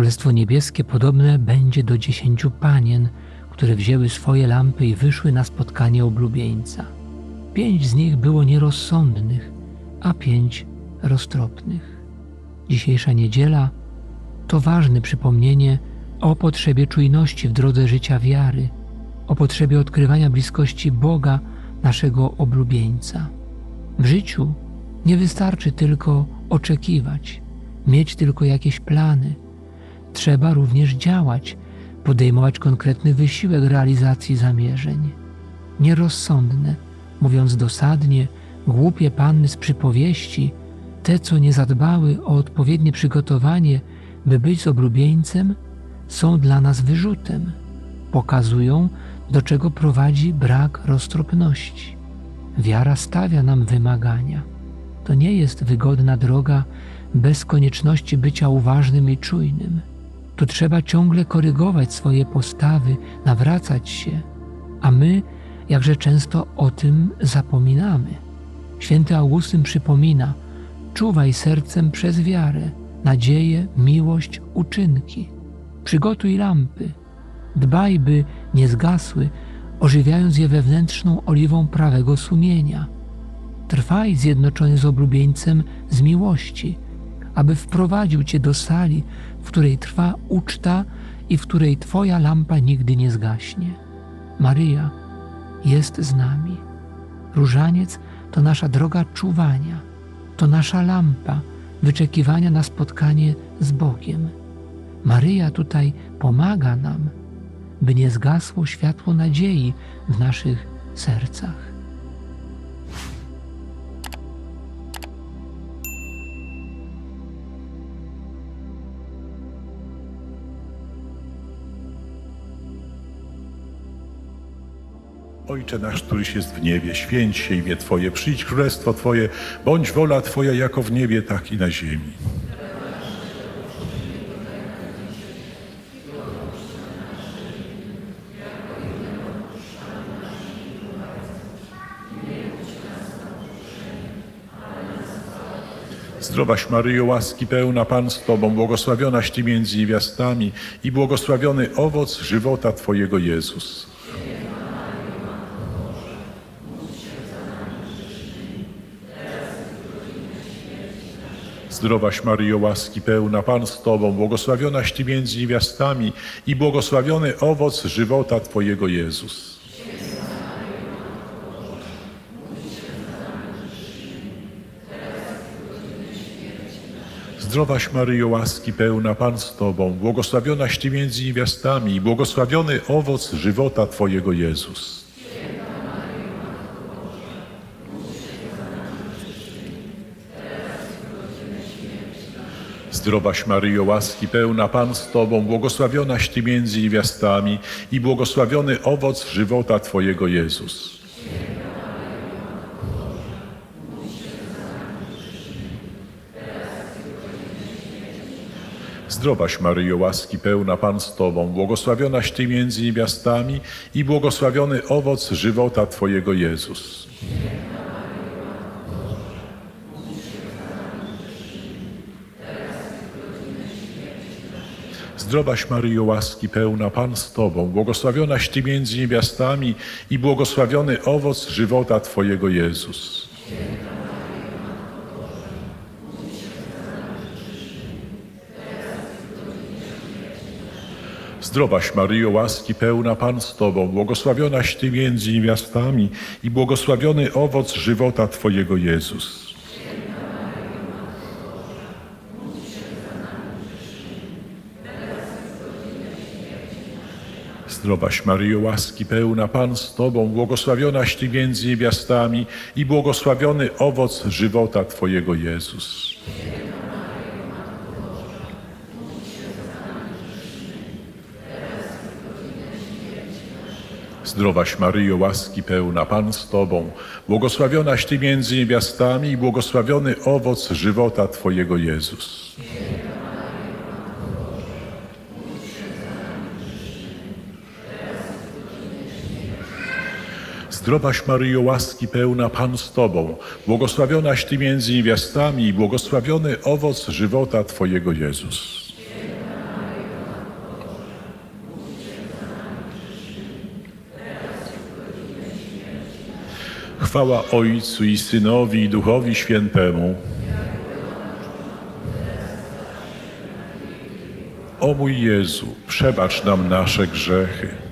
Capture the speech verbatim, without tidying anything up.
Królestwo Niebieskie podobne będzie do dziesięciu panien, które wzięły swoje lampy i wyszły na spotkanie oblubieńca. Pięć z nich było nierozsądnych, a pięć roztropnych. Dzisiejsza niedziela to ważne przypomnienie o potrzebie czujności w drodze życia wiary, o potrzebie odkrywania bliskości Boga, naszego oblubieńca. W życiu nie wystarczy tylko oczekiwać, mieć tylko jakieś plany. Trzeba również działać, podejmować konkretny wysiłek realizacji zamierzeń. Nierozsądne, mówiąc dosadnie, głupie panny z przypowieści, te, co nie zadbały o odpowiednie przygotowanie, by być z oblubieńcem, są dla nas wyrzutem. Pokazują, do czego prowadzi brak roztropności. Wiara stawia nam wymagania. To nie jest wygodna droga bez konieczności bycia uważnym i czujnym. Tu trzeba ciągle korygować swoje postawy, nawracać się, a my jakże często o tym zapominamy. Święty Augustyn przypomina: czuwaj sercem przez wiarę, nadzieję, miłość, uczynki. Przygotuj lampy, dbaj, by nie zgasły, ożywiając je wewnętrzną oliwą prawego sumienia. Trwaj zjednoczony z oblubieńcem z miłości, aby wprowadził Cię do sali, w której trwa uczta i w której Twoja lampa nigdy nie zgaśnie. Maryja jest z nami. Różaniec to nasza droga czuwania, to nasza lampa wyczekiwania na spotkanie z Bogiem. Maryja tutaj pomaga nam, by nie zgasło światło nadziei w naszych sercach. Ojcze nasz, któryś jest w niebie, święć się imię Twoje, przyjdź królestwo Twoje, bądź wola Twoja jako w niebie, tak i na ziemi. Zdrowaś Maryjo, łaski pełna, Pan z Tobą, błogosławionaś Ty między niewiastami i błogosławiony owoc żywota Twojego, Jezus. Zdrowaś Maryjo, łaski pełna, Pan z Tobą, błogosławionaś Ty między niewiastami i błogosławiony owoc żywota Twojego, Jezus. Zdrowaś Maryjo, łaski pełna, Pan z Tobą, błogosławionaś Ty między niewiastami i błogosławiony owoc żywota Twojego, Jezus. Zdrowaś Maryjo, łaski pełna, Pan z Tobą, błogosławionaś Ty między niewiastami i błogosławiony owoc żywota Twojego, Jezus. Zdrowaś Maryjo, łaski pełna, Pan z Tobą, błogosławionaś Ty między niewiastami i błogosławiony owoc żywota Twojego, Jezus. Zdrowaś Maryjo, łaski pełna, Pan z Tobą, błogosławionaś Ty między niewiastami i błogosławiony owoc żywota Twojego, Jezus. Zdrowaś Maryjo, łaski pełna, Pan z Tobą, błogosławionaś Ty między niewiastami i błogosławiony owoc żywota Twojego, Jezus. Zdrowaś Maryjo, łaski pełna, Pan z Tobą, błogosławionaś Ty między niewiastami i błogosławiony owoc żywota Twojego, Jezus. Zdrowaś Maryjo, łaski pełna, Pan z Tobą, błogosławionaś Ty między niewiastami i błogosławiony owoc żywota Twojego, Jezus. Zdrowaś Maryjo, łaski pełna, Pan z Tobą, błogosławionaś Ty między niewiastami i błogosławiony owoc żywota Twojego, Jezus. Chwała Ojcu i Synowi, i Duchowi Świętemu. O mój Jezu, przebacz nam nasze grzechy,